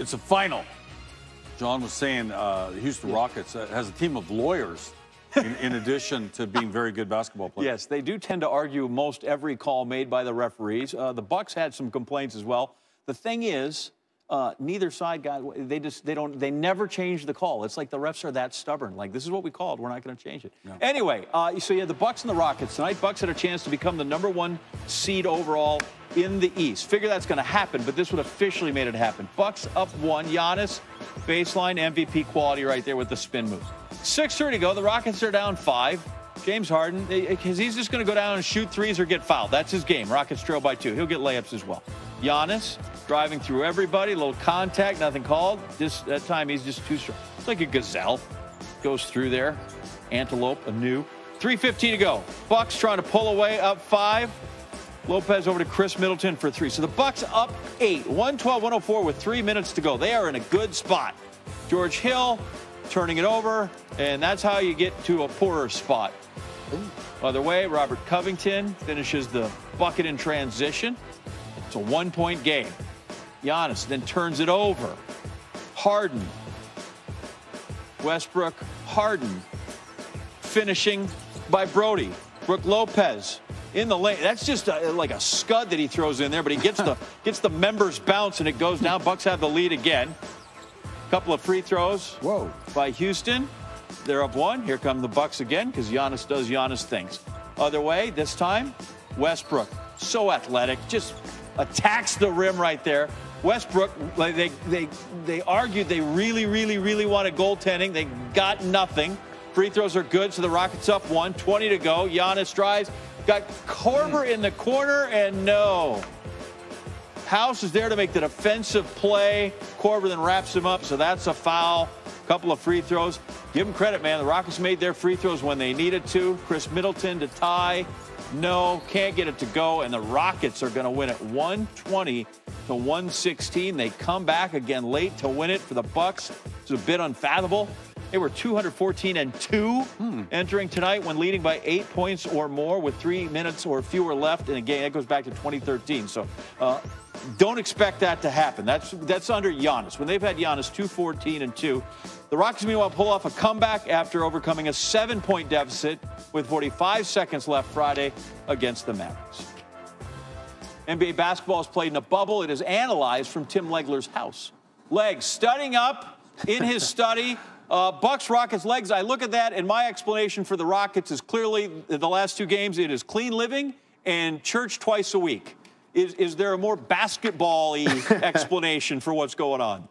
It's a final. John was saying the Houston Rockets has a team of lawyers in addition to being very good basketball players. Yes, they do tend to argue most every call made by the referees. The Bucks had some complaints as well. The thing is, neither side got, they never change the call. It's like the refs are that stubborn. Like, this is what we called, we're not going to change it. No. Anyway, so you had the Bucks and the Rockets tonight. Bucks had a chance to become the #1 seed overall in the East. Figure that's going to happen, but this would officially made it happen. Bucks up 1. Giannis, baseline MVP quality right there with the spin move. 6:30 to go. The Rockets are down 5. James Harden, because he's just going to go down and shoot threes or get fouled. That's his game. Rockets trail by 2. He'll get layups as well. Giannis driving through everybody, little contact, nothing called. That time he's just too strong. It's like a gazelle. Goes through there. Antelope, a new. 3:15 to go. Bucks trying to pull away, up 5. Lopez over to Chris Middleton for 3. So the Bucks up 8. 112-104 with 3 minutes to go. They are in a good spot. George Hill turning it over, and that's how you get to a poorer spot. By the way, Robert Covington finishes the bucket in transition. It's a 1-point game. Giannis then turns it over. Harden. Westbrook. Harden. Finishing by Brody. Brook Lopez in the lane. That's just like a scud that he throws in there, but he gets the members bounce and it goes down. Bucks have the lead again. Couple of free throws. Whoa. By Houston. They're up 1. Here come the Bucks again because Giannis does Giannis things. Other way this time. Westbrook. So athletic. Just attacks the rim right there. Westbrook, they argued they really wanted goaltending. They got nothing. Free throws are good, so the Rockets up 1. 20 to go. Giannis drives. Got Korver in the corner, and no. House is there to make the defensive play. Korver then wraps him up, so that's a foul. Couple of free throws. Give him credit, man. The Rockets made their free throws when they needed to. Chris Middleton to tie. No, can't get it to go, and the Rockets are going to win it 120-116. They come back again late to win it for the Bucks. It's a bit unfathomable. They were 214-2 entering tonight when leading by 8 points or more with 3 minutes or fewer left in a game. That goes back to 2013. So don't expect that to happen. That's under Giannis. When they've had Giannis 214-2, the Rockets meanwhile pull off a comeback after overcoming a 7-point deficit with 45 seconds left Friday against the Mavericks. NBA basketball is played in a bubble. It is analyzed from Tim Legler's house. Legs studying up in his study. Bucks, Rockets, legs. I look at that, and my explanation for the Rockets is clearly the last 2 games. It is clean living and church twice a week. Is there a more basketball-y explanation for what's going on?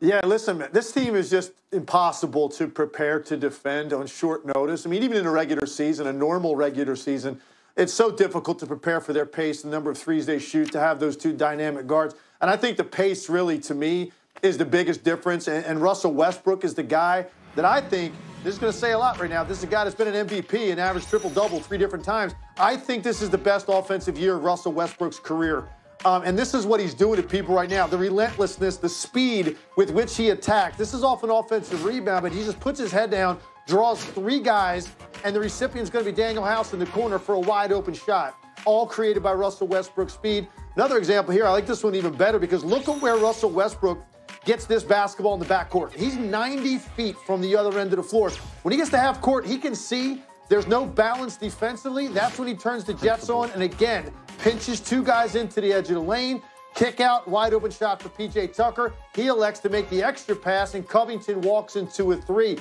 Yeah, listen, man, this team is just impossible to prepare to defend on short notice. I mean, even in a regular season, a normal regular season, it's so difficult to prepare for their pace, the number of threes they shoot, to have those 2 dynamic guards. And I think the pace really, to me, is the biggest difference. And Russell Westbrook is the guy that I think, this is going to say a lot right now, this is a guy that's been an MVP and averaged triple-double 3 different times. I think this is the best offensive year of Russell Westbrook's career. And this is what he's doing to people right now. The relentlessness, the speed with which he attacked. This is off an offensive rebound, but he just puts his head down, draws 3 guys, and the recipient's going to be Daniel House in the corner for a wide-open shot, all created by Russell Westbrook's speed. Another example here, I like this one even better because look at where Russell Westbrook gets this basketball in the backcourt. He's 90 feet from the other end of the floor. When he gets to half court, he can see there's no balance defensively. That's when he turns the Jets on and, again, pinches 2 guys into the edge of the lane. Kick out, wide open shot for P.J. Tucker. He elects to make the extra pass, and Covington walks into a 3.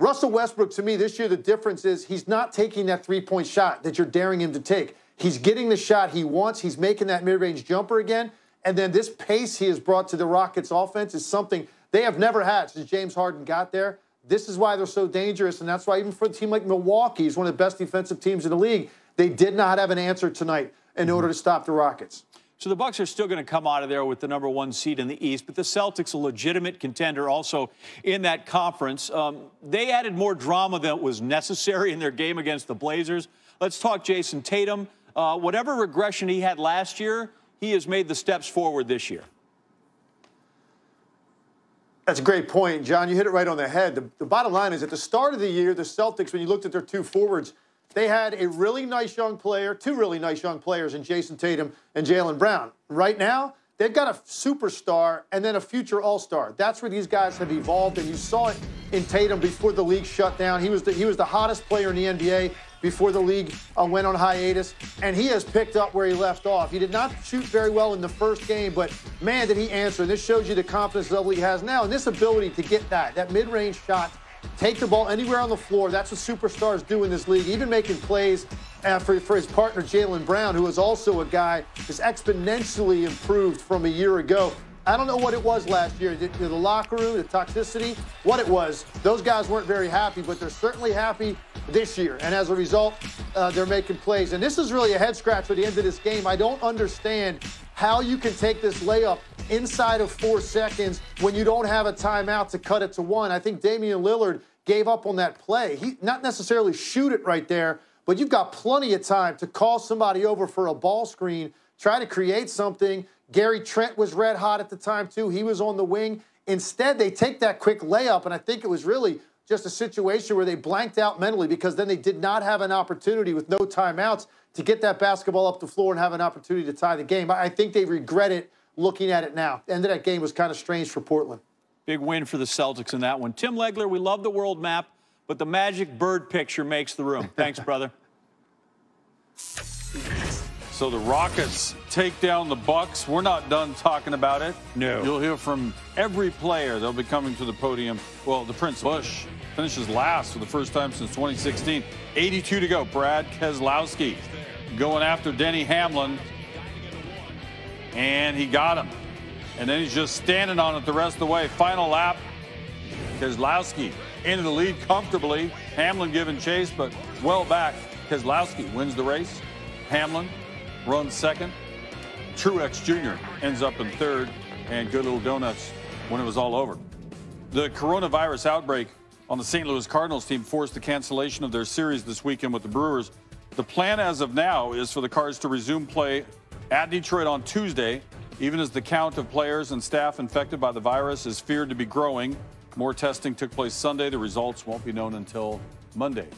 Russell Westbrook, to me, this year, the difference is he's not taking that 3-point shot that you're daring him to take. He's getting the shot he wants. He's making that mid-range jumper again. And then this pace he has brought to the Rockets offense is something they have never had since James Harden got there. This is why they're so dangerous, and that's why even for a team like Milwaukee, who's one of the best defensive teams in the league, they did not have an answer tonight in order to stop the Rockets. So the Bucks are still going to come out of there with the #1 seed in the East, but the Celtics, a legitimate contender also in that conference. They added more drama than was necessary in their game against the Blazers. Let's talk Jason Tatum. Whatever regression he had last year, he has made the steps forward this year. That's a great point, John. You hit it right on the head. The bottom line is at the start of the year, the Celtics, when you looked at their 2 forwards, they had a really nice young player, 2 really nice young players in Jason Tatum and Jaylen Brown. Right now, They've got a superstar and then a future all-star. That's where these guys have evolved, and you saw it in Tatum before the league shut down. He was the hottest player in the NBA before the league went on hiatus, and he has picked up where he left off. He did not shoot very well in the first game, but man, did he answer. And this shows you the confidence level he has now, and this ability to get that mid-range shot, take the ball anywhere on the floor. That's what superstars do in this league, even making plays for his partner, Jaylen Brown, who is also a guy who's exponentially improved from a year ago. I don't know what it was last year, the locker room, the toxicity, what it was. Those guys weren't very happy, but they're certainly happy this year. And as a result, they're making plays. And this is really a head scratch at the end of this game. I don't understand how you can take this layup inside of 4 seconds when you don't have a timeout to cut it to one. I think Damian Lillard gave up on that play. He not necessarily shoot it right there, but you've got plenty of time to call somebody over for a ball screen, try to create something. Gary Trent was red hot at the time, too. He was on the wing. Instead, they take that quick layup, and I think it was really just a situation where they blanked out mentally, because then they did not have an opportunity with no timeouts to get that basketball up the floor and have an opportunity to tie the game. I think they regret it looking at it now. The end of that game was kind of strange for Portland. Big win for the Celtics in that one. Tim Legler, we love the world map, but the magic bird picture makes the room. Thanks, brother. So the Rockets take down the Bucks. We're not done talking about it. No. You'll hear from every player. They'll be coming to the podium. Well, the Prince Bush finishes last for the first time since 2016. 82 to go. Brad Keselowski going after Denny Hamlin. And he got him. And then he's just standing on it the rest of the way. Final lap. Keselowski into the lead comfortably. Hamlin giving chase, but well back. Keselowski wins the race. Hamlin runs second. Truex Jr. ends up in third, and good little donuts when it was all over. The coronavirus outbreak on the St. Louis Cardinals team forced the cancellation of their series this weekend with the Brewers. The plan as of now is for the Cards to resume play at Detroit on Tuesday, even as the count of players and staff infected by the virus is feared to be growing. More testing took place Sunday. The results won't be known until Monday.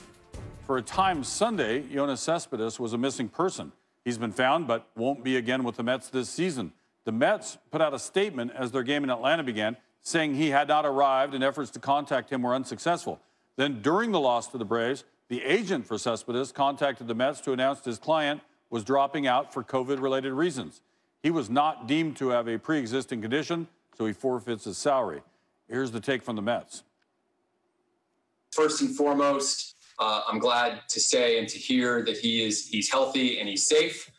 For a time Sunday, Jonas Cespedes was a missing person. He's been found, but won't be again with the Mets this season. The Mets put out a statement as their game in Atlanta began, saying he had not arrived and efforts to contact him were unsuccessful. Then during the loss to the Braves, the agent for Cespedes contacted the Mets to announce his client was dropping out for COVID-related reasons. He was not deemed to have a pre-existing condition, so he forfeits his salary. Here's the take from the Mets. First and foremost, I'm glad to say and to hear that he's healthy and he's safe.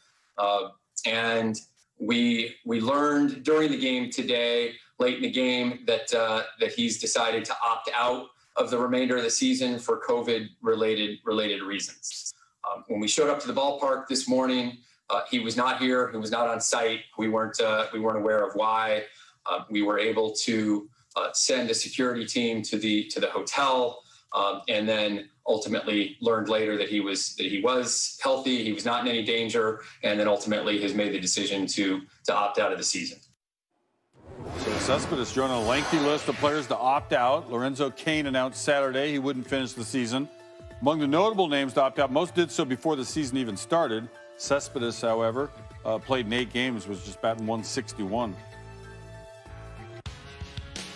And we learned during the game today, late in the game, that that he's decided to opt out of the remainder of the season for COVID-related reasons. When we showed up to the ballpark this morning, he was not here. He was not on site. We weren't aware of why. We were able to send a security team to the hotel, and then ultimately learned later that he was healthy, he was not in any danger, and then ultimately has made the decision to opt out of the season. So Cespedes joined a lengthy list of players to opt out. Lorenzo Cain announced Saturday he wouldn't finish the season. Among the notable names to opt out, most did so before the season even started. Cespedes, however, played in 8 games, was just batting .161.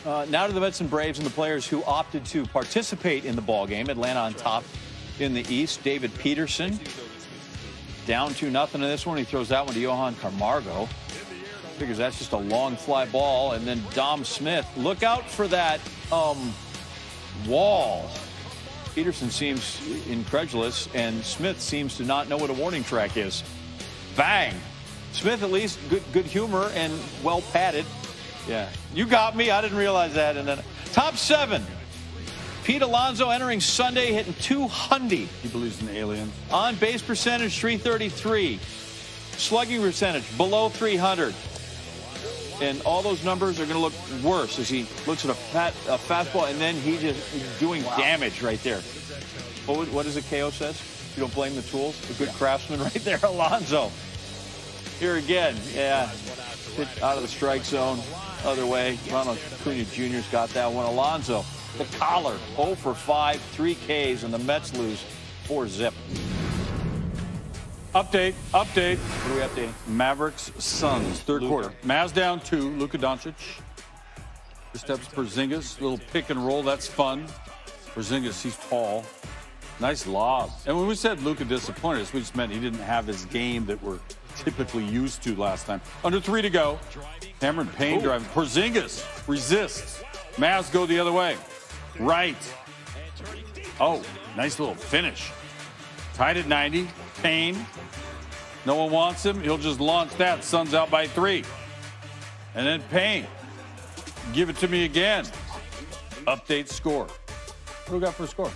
Now to the Mets and Braves and the players who opted to participate in the ballgame. Atlanta on top in the East. David Peterson down 2-0 in this one. He throws that one to Johan Camargo. Figures that's just a long fly ball. And then Dom Smith, look out for that wall. Peterson seems incredulous, and Smith seems to not know what a warning track is. Bang! Smith at least good humor and well padded. Yeah, you got me. I didn't realize that. And then top 7. Pete Alonso entering Sunday, hitting 200. He believes in aliens. On base percentage, 333. Slugging percentage, below 300. And all those numbers are going to look worse as he looks at a fastball, and then he just doing damage right there. What does the KO says? You don't blame the tools. A good craftsman right there, Alonso. Here again, yeah. Hit out of the strike zone. Other way, Ronald Acuna Jr.'s got that one. Alonso, the collar, 0 for 5, 3 Ks, and the Mets lose 4-0. Update. What are we updating? Mavericks, Suns, third quarter. Mavs down 2, Luka Doncic. Kristaps Porzingis, little pick and roll, that's fun. Porzingis, he's tall. Nice lob. And when we said Luka disappointed us, we just meant he didn't have his game that we're typically used to last time. Under 3 to go. Cameron Payne driving. Porzingis resists. Mavs go the other way. Right. Oh, nice little finish. Tied at 90. Payne. No one wants him. He'll just launch that. Suns out by 3. And then Payne. Give it to me again. Update score. What do we got for a score?